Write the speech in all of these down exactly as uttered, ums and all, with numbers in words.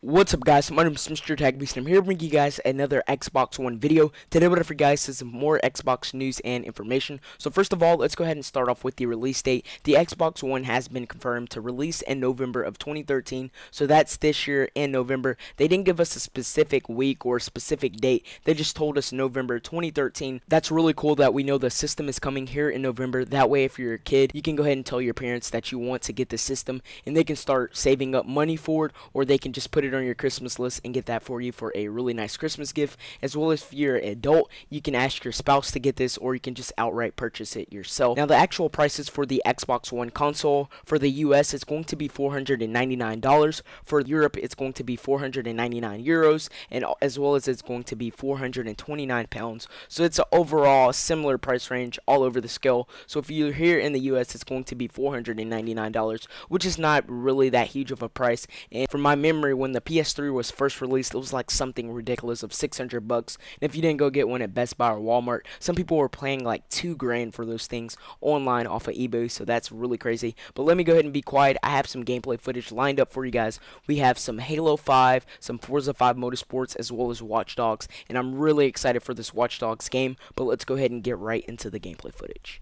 What's up guys, my name is MrTechBeast and I'm here to bring you guys another Xbox One video. Today what I have for you guys is some more Xbox news and information. So first of all, let's go ahead and start off with the release date. The Xbox One has been confirmed to release in November of twenty thirteen, so that's this year in November. They didn't give us a specific week or a specific date, they just told us November twenty thirteen. That's really cool that we know the system is coming here in November. That way if you're a kid, you can go ahead and tell your parents that you want to get the system and they can start saving up money for it, or they can just put it on your Christmas list and get that for you for a really nice Christmas gift. As well as if you're an adult, you can ask your spouse to get this, or you can just outright purchase it yourself. Now the actual prices for the Xbox One console for the U S it's going to be four hundred ninety-nine dollars, for Europe it's going to be four hundred ninety-nine euros, and as well as it's going to be four hundred twenty-nine pounds. So it's an overall similar price range all over the scale. So if you're here in the U S it's going to be four hundred ninety-nine dollars, which is not really that huge of a price. And from my memory, when the The P S three was first released, it was like something ridiculous of six hundred bucks, and if you didn't go get one at Best Buy or Walmart, some people were paying like two grand for those things online off of eBay. So that's really crazy. But let me go ahead and be quiet. I have some gameplay footage lined up for you guys. We have some Halo five, some Forza five Motorsports, as well as Watch Dogs, and I'm really excited for this Watch Dogs game. But let's go ahead and get right into the gameplay footage.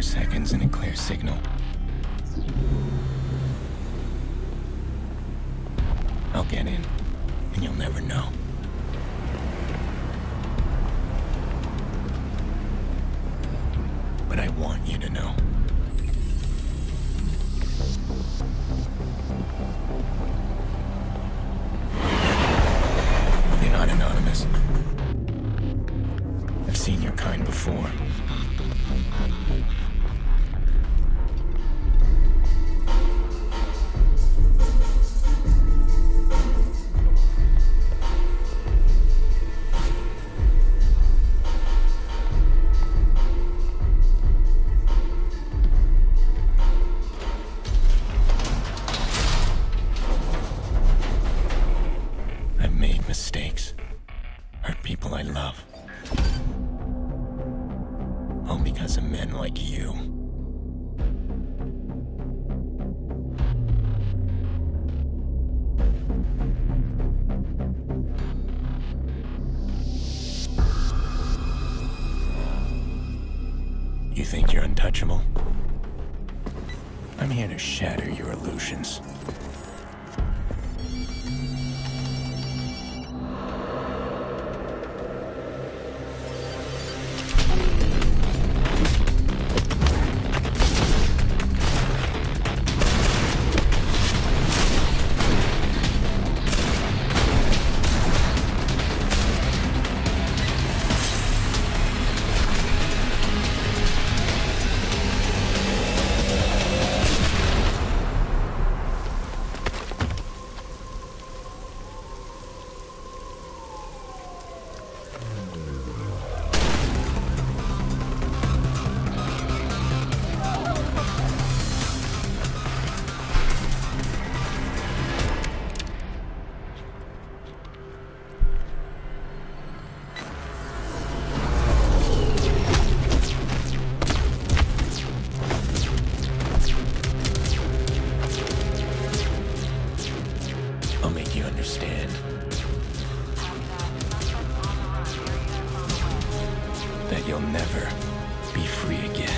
Seconds and a clear signal. I'll get in, and you'll never know. But I want you to know. You're not anonymous. I've seen your kind before. I've made mistakes, hurt people I love. All because of men like you. You think you're untouchable? I'm here to shatter your illusions. never be free again.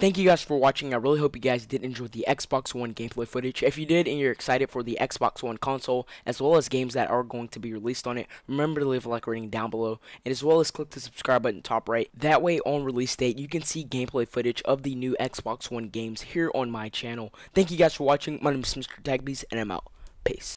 Thank you guys for watching. I really hope you guys did enjoy the Xbox One gameplay footage. If you did and you're excited for the Xbox One console, as well as games that are going to be released on it, remember to leave a like rating down below, and as well as click the subscribe button top right. That way, on release date, you can see gameplay footage of the new Xbox One games here on my channel. Thank you guys for watching. My name is MrTechBeast, and I'm out. Peace.